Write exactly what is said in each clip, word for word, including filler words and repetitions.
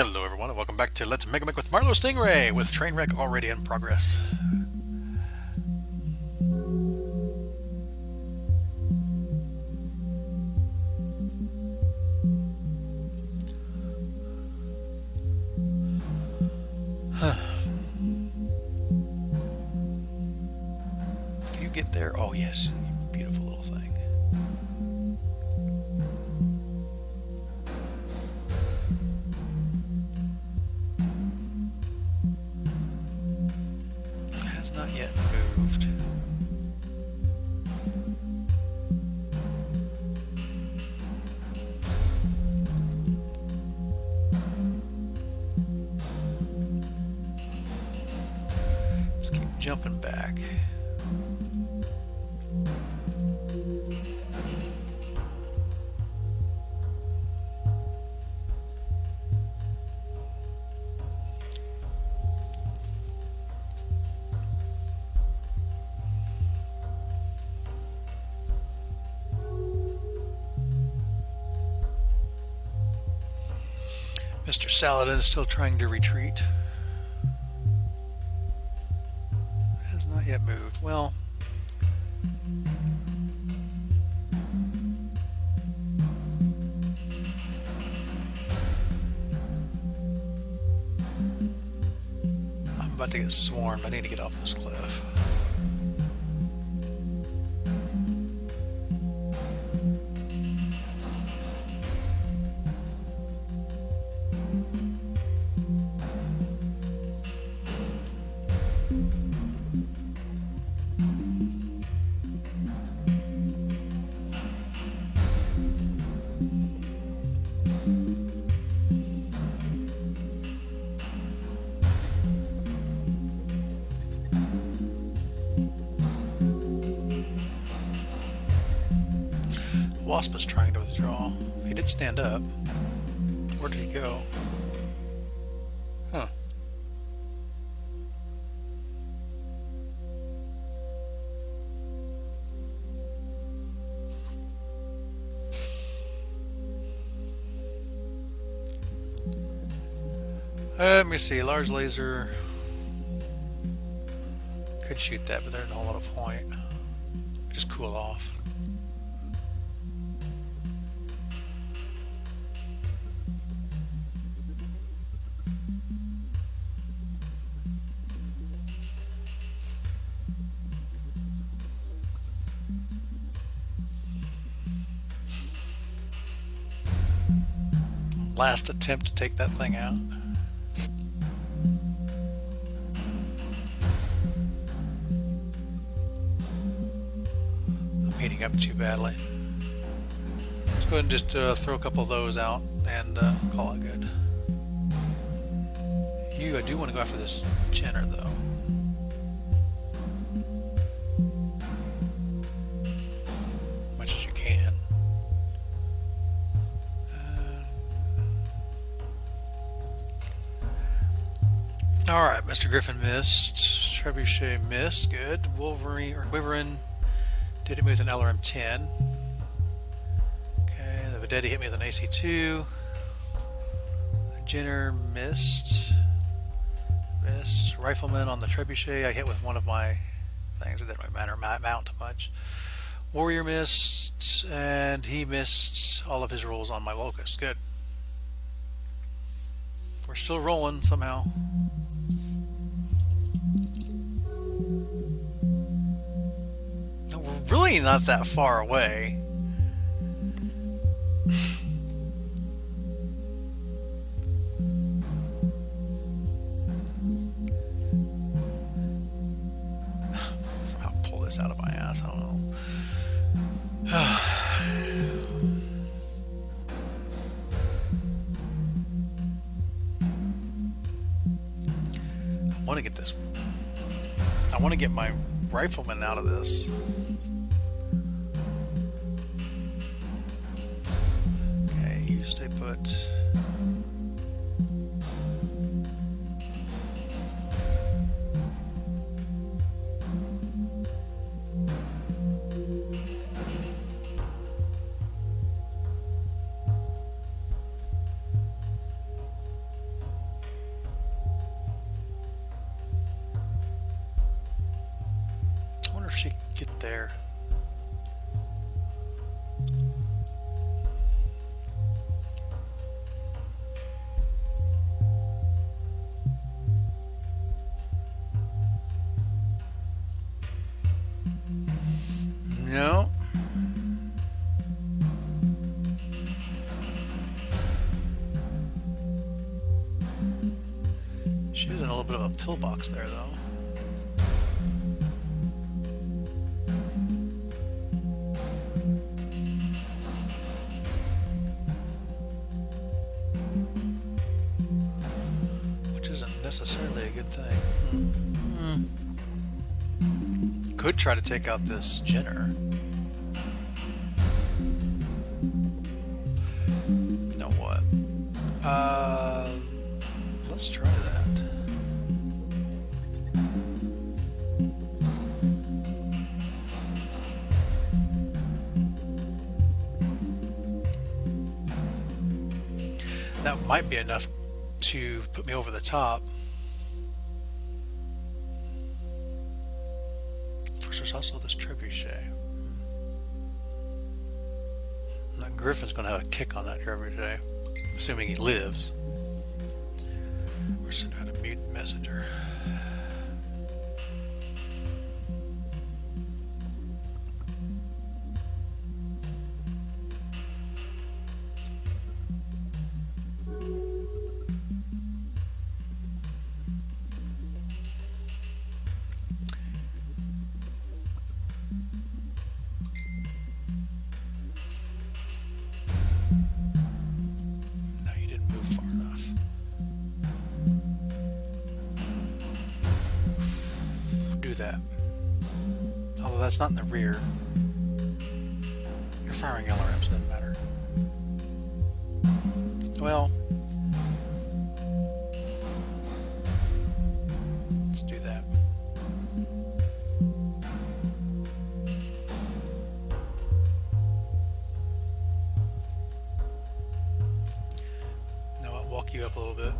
Hello everyone and welcome back to Let's Megamek with Marlow's Stingray, with Trainwreck already in progress. Huh. You get there? Oh yes. Jumping back. Mister Saladin is still trying to retreat. Yet moved. Well, I'm about to get swarmed. I need to get off this cliff. Wasp is trying to withdraw. He did stand up. Where did he go? Huh. Let me see. Large laser. Could shoot that, but there's not a lot of point. Just cool off. Last attempt to take that thing out. I'm heating up too badly. Let's go ahead and just uh, throw a couple of those out and uh, call it good. You, I do want to go after this Jenner though. Alright, Mister Griffin missed. Trebuchet missed. Good. Wolverine or Wiverin did hit me with an L R M ten. Okay, the Vedetti hit me with an A C two. Jenner missed. Missed. Rifleman on the Trebuchet. I hit with one of my things. It didn't really matter. Mount much. Warrior missed, and he missed all of his rolls on my Locust. Good. We're still rolling somehow. Really not that far away. Somehow pull this out of my ass, I don't know. I want to get this. I want to get my Rifleman out of this. Stay put. she can get there. No. She's in a little bit of a pillbox there, though. Which isn't necessarily a good thing. Mm. Mm. Could try to take out this Jenner. Uh, let's try that. That might be enough to put me over the top. Of course, there's also this Trebuchet. And that Griffin's going to have a kick on that Trebuchet. Assuming he lives. We're sending out a mute messenger. That. Although that's not in the rear. You're firing L R Ms, it doesn't matter. Well, let's do that. Now I'll walk you up a little bit.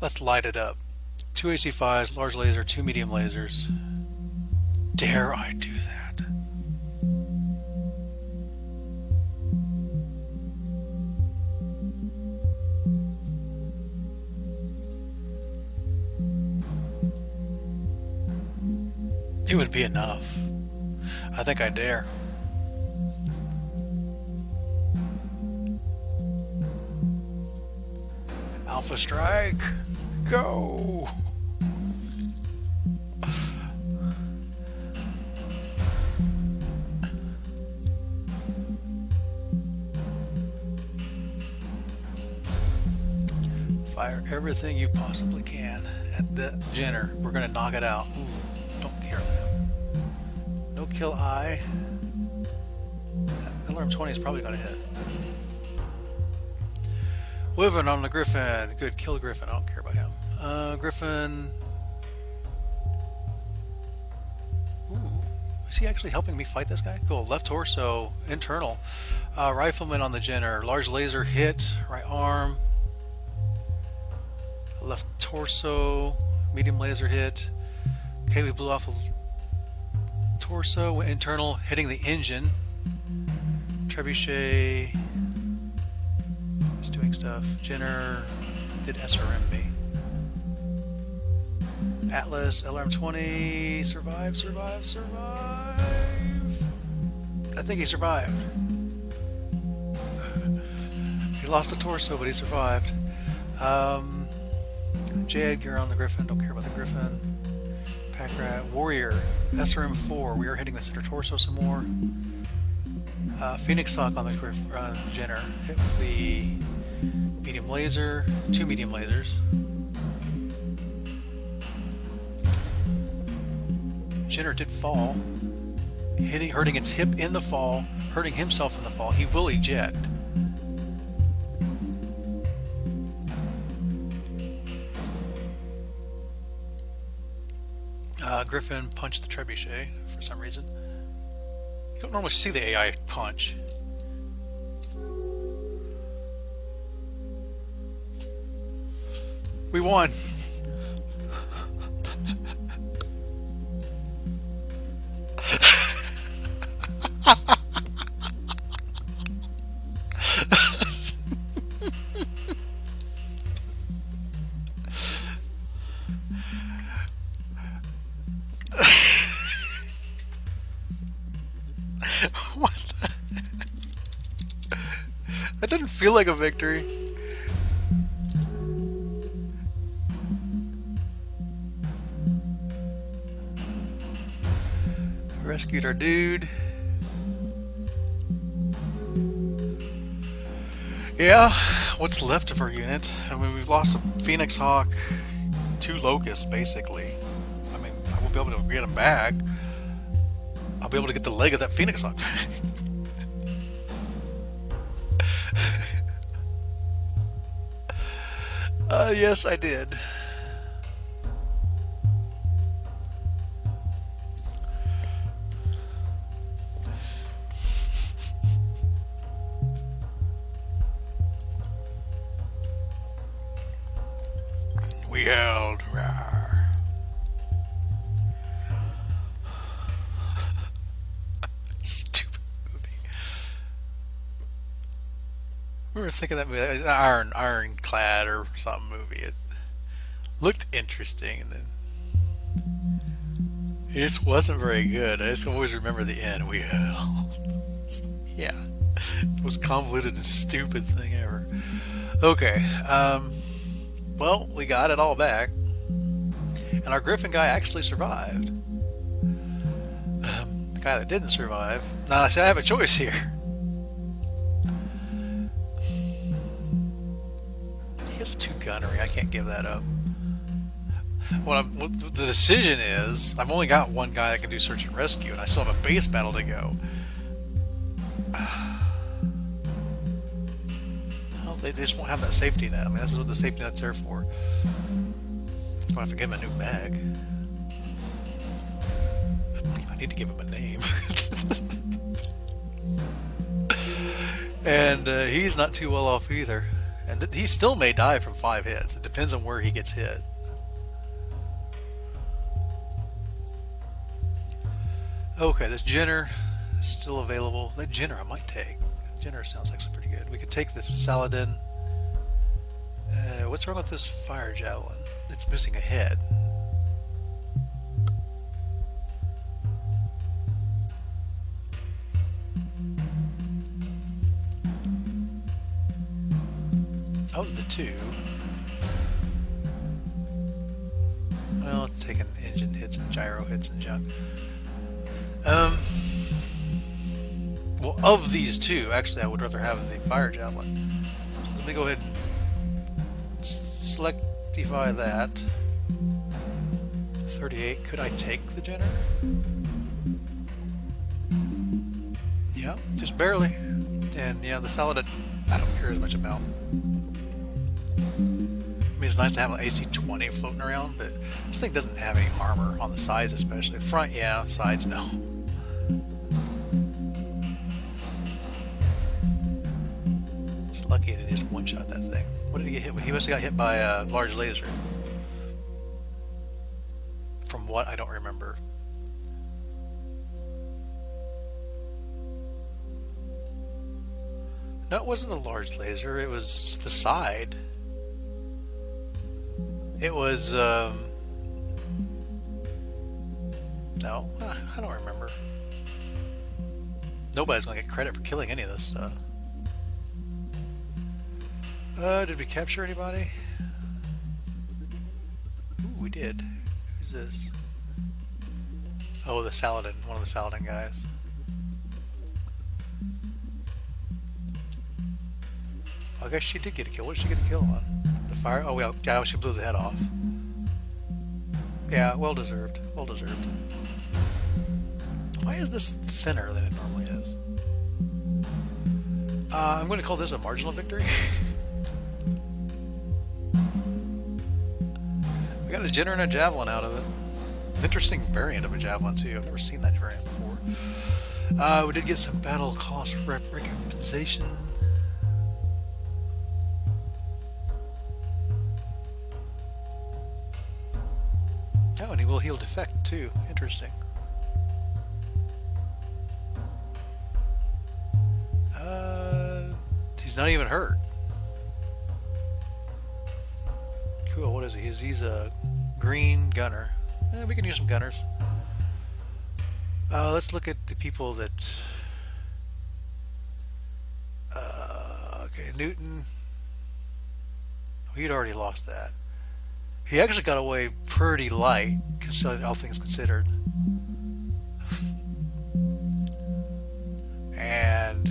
Let's light it up. Two A C fives, large laser, two medium lasers. Dare I do that? It would be enough. I think I dare. Alpha strike. Go! Fire everything you possibly can at the Jenner. We're gonna knock it out. Ooh, don't care them. No kill eye. That L R M twenty is probably gonna hit. Wiverin on the Griffin. Good, kill Griffin. I don't care about him. Uh, Griffin. Ooh, is he actually helping me fight this guy? Cool. Left torso, internal. Uh, Rifleman on the Jenner. Large laser hit. Right arm. Left torso. Medium laser hit. Okay, we blew off the torso. Internal, hitting the engine. Trebuchet. Doing stuff. Jenner did S R M B. Atlas, L R M twenty, survive, survive, survive. I think he survived. He lost a torso, but he survived. Um, J. Edgar on the Griffin, don't care about the Griffin. Pac-Rat, Warrior, S R M four, we are hitting the center torso some more. Uh, Phoenix Hawk on the Griffin, uh, Jenner, hit with the medium laser, two medium lasers. Jenner did fall. hitting, hurting its hip in the fall, hurting himself in the fall, he will eject. Uh, Griffin punched the Trebuchet for some reason. You don't normally see the A I punch. We won. What the? That didn't feel like a victory. Rescued our dude. Yeah, what's left of our unit? I mean, we've lost a Phoenix Hawk, two Locusts, basically. I mean, I won't be able to get them back. I'll be able to get the leg of that Phoenix Hawk back. uh, yes, I did. We held. Stupid movie. We were thinking that movie, that was an Iron Ironclad or some movie. It looked interesting, and then it just wasn't very good. I just always remember the end. We held. Yeah, the most convoluted and stupid thing ever. Okay. Um. Well, we got it all back, and our Griffin guy actually survived. Um, the guy that didn't survive. Now, I said I have a choice here. He has two gunnery. I can't give that up. What, I'm, what the decision is, I've only got one guy that can do search and rescue, and I still have a base battle to go. They just won't have that safety net. I mean, this is what the safety net's there for. I'm gonna have to give him a new bag. I need to give him a name. And uh, he's not too well off either. And th he still may die from five hits. It depends on where he gets hit. Okay, this Jenner is still available. That Jenner I might take. Jenner sounds actually pretty good. We could take this Saladin. Uh, what's wrong with this Fire Javelin? It's missing a head. Oh, the two. Well, it's taking engine hits and gyro hits and junk. Um... Well, of these two, actually, I would rather have the Fire Javelin. So let me go ahead and selectify that. thirty-eight. Could I take the Jenner? Yeah, just barely. And yeah, the Saladin, I don't care as much about. I mean, it's nice to have an A C twenty floating around, but this thing doesn't have any armor on the sides, especially. Front, yeah. Sides, no. Lucky and he just one-shot that thing. What did he get hit with? He must have got hit by a large laser. From what? I don't remember. No, it wasn't a large laser. It was the side. It was, um... no, I don't remember. Nobody's going to get credit for killing any of this stuff. Uh, did we capture anybody? Ooh, we did. Who's this? Oh, the Saladin. One of the Saladin guys. I guess she did get a kill. What did she get a kill on? The fire? Oh, well, yeah, she blew the head off. Yeah, well deserved. Well deserved. Why is this thinner than it normally is? Uh, I'm going to call this a marginal victory. We got a Jenner and a Javelin out of it. Interesting variant of a Javelin, too. I've never seen that variant before. Uh, we did get some battle cost rep recompensation. Oh, and he will heal defect, too. Interesting. Uh, he's not even hurt. Cool, what is he? He's, he's a green gunner. Eh, we can use some gunners. Uh, let's look at the people that... Uh, okay, Newton. We'd already lost that. He actually got away pretty light, all things considered. And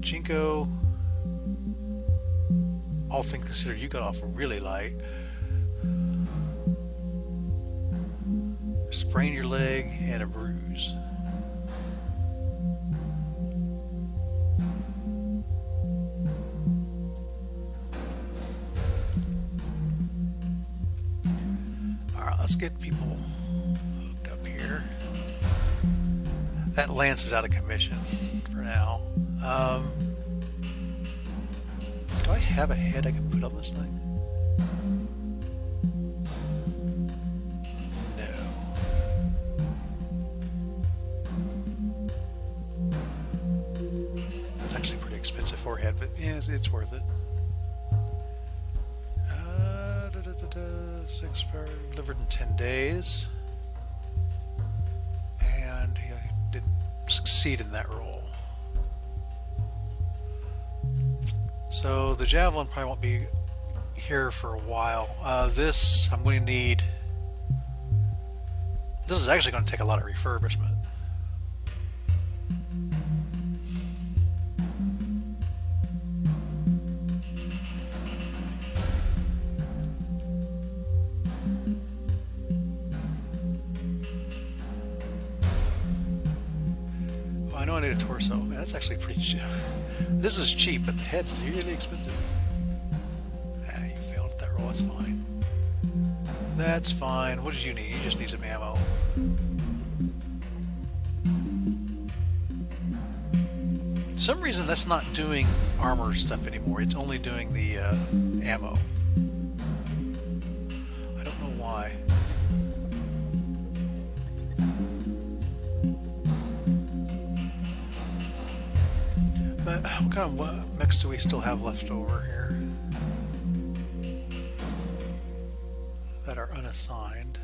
Jinko, all things considered, you got off really light. Sprain your leg and a bruise. Let's get people hooked up here. That lance is out of commission for now. Um, do I have a head I can put on this thing? No. It's actually pretty expensive for a head, but yeah, it's worth it. Six per delivered in ten days, and he didn't succeed in that role. So the Javelin probably won't be here for a while. Uh, this I'm going to need. This is actually going to take a lot of refurbishment. That's actually pretty cheap. This is cheap, but the head's really expensive. Ah, you failed at that roll. That's fine. That's fine. What did you need? You just need some ammo. For some reason, that's not doing armor stuff anymore. It's only doing the uh, ammo. I don't know why. But what kind of what mix do we still have left over here that are unassigned?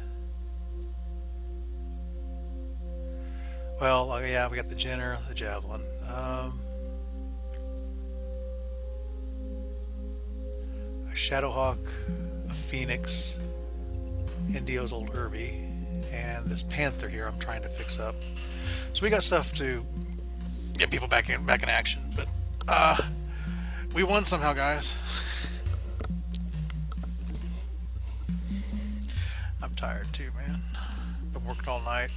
Well, yeah, we got the Jenner, the Javelin. Um, a Shadowhawk, a Phoenix, Indio's Old Irby, and this Panther here I'm trying to fix up. So we got stuff to get people back in back in action, but uh we won somehow, guys. I'm tired too, man. Been working all night.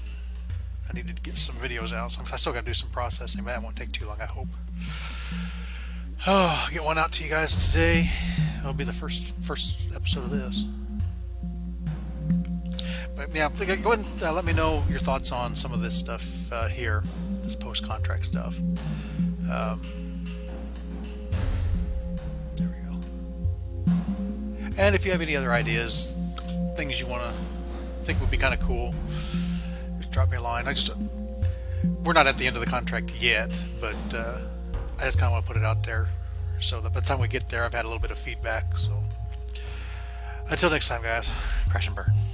I need to get some videos out. So I still gotta do some processing, but that won't take too long, I hope. Oh, get one out to you guys today. It'll be the first first episode of this. But yeah, go ahead and uh, let me know your thoughts on some of this stuff uh, here. This post-contract stuff. Um, there we go. And if you have any other ideas, things you want to think would be kind of cool, just drop me a line. I just we're not at the end of the contract yet, but uh, I just kind of want to put it out there so that by the time we get there, I've had a little bit of feedback. So until next time, guys, crash and burn.